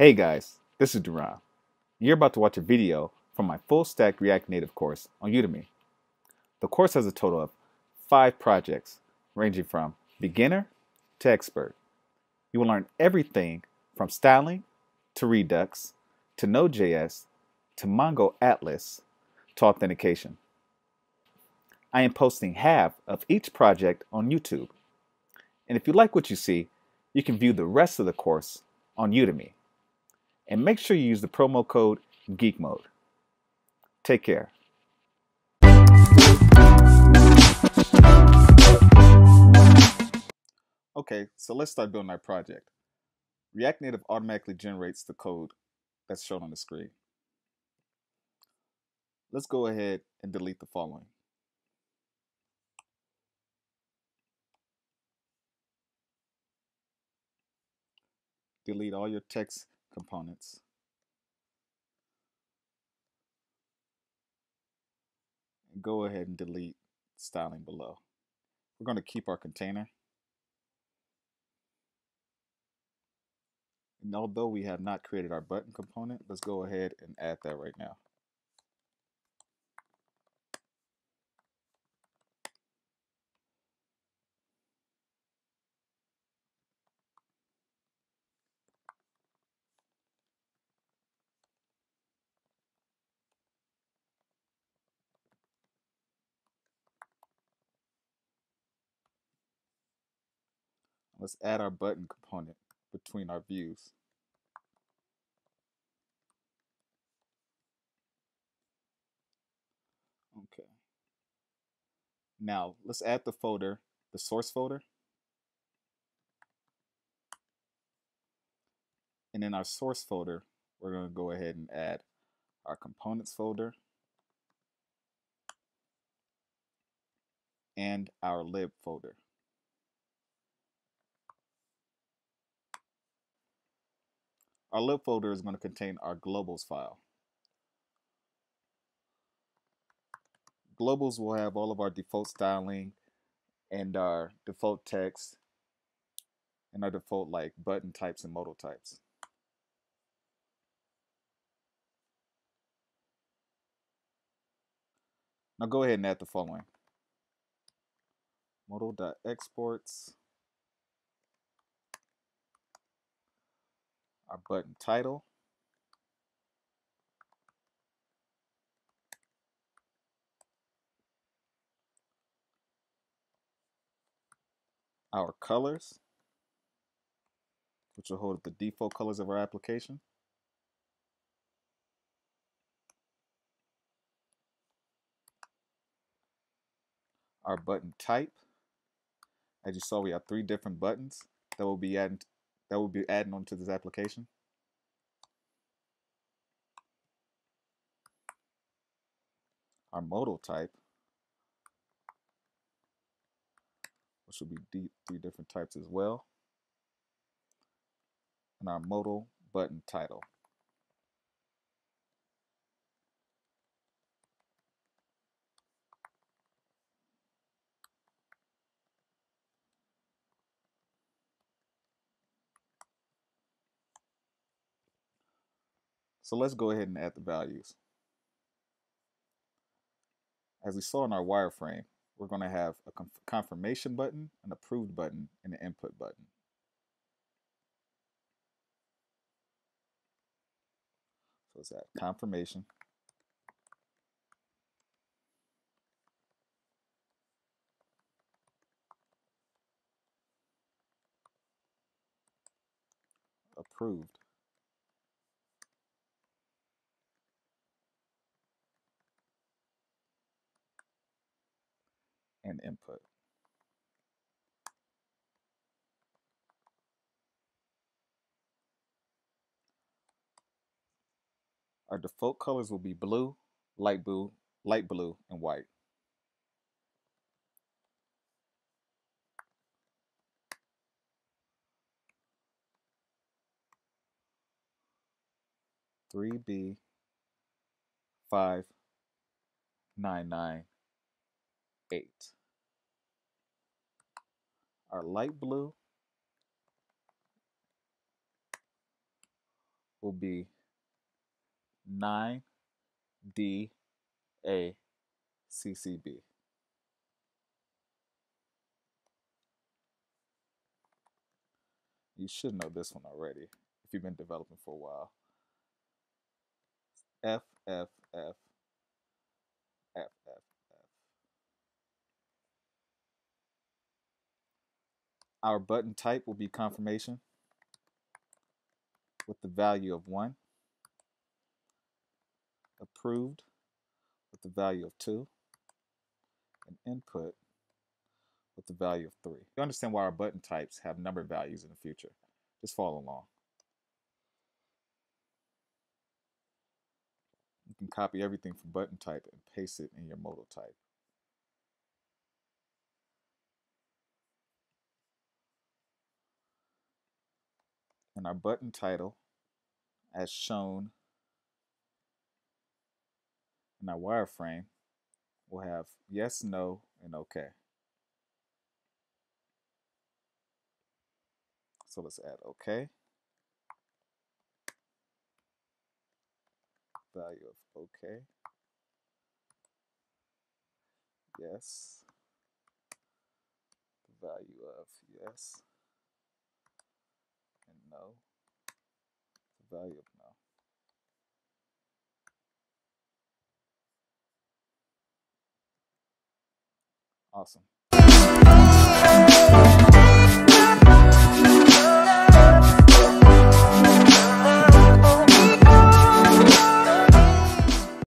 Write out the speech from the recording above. Hey guys, this is Duran. You're about to watch a video from my full stack React Native course on Udemy. The course has a total of 5 projects ranging from beginner to expert. You will learn everything from styling to Redux to Node.js to Mongo Atlas to authentication. I am posting half of each project on YouTube. And if you like what you see, you can view the rest of the course on Udemy. And make sure you use the promo code GeekMode. Take care. Okay, so let's start building our project. React Native automatically generates the code that's shown on the screen. Let's go ahead and delete the following. Delete all your text components and go ahead and delete styling below. We're going to keep our container, and although we have not created our button component, let's go ahead and add that right now. Let's add our button component between our views. Okay. Now let's add the folder, the source folder. And in our source folder, we're going to go ahead and add our components folder and our lib folder. Our lib folder is going to contain our globals file. Globals will have all of our default styling and our default text and our default like button types and modal types. Now go ahead and add the following. Modal.exports. Our button title, our colors, which will hold the default colors of our application, our button type. As you saw, we have 3 different buttons that will be adding onto this application. Our modal type, which will be 3 different types as well, and our modal button title. So let's go ahead and add the values. As we saw in our wireframe, we're going to have a confirmation button, an approved button, and an input button. So let's add confirmation. Approved. And input. Our default colors will be blue, light blue, and white. (3B59998). Our light blue will be 9DACCB. You should know this one already if you've been developing for a while. FFF. Our button type will be confirmation with the value of 1, approved with the value of 2, and input with the value of 3. You understand why our button types have number values in the future. Just follow along. You can copy everything from button type and paste it in your modal type. And our button title, as shown in our wireframe, will have yes, no, and OK. So let's add OK. Value of OK. Yes. The value of yes. And no. The value of no. Awesome.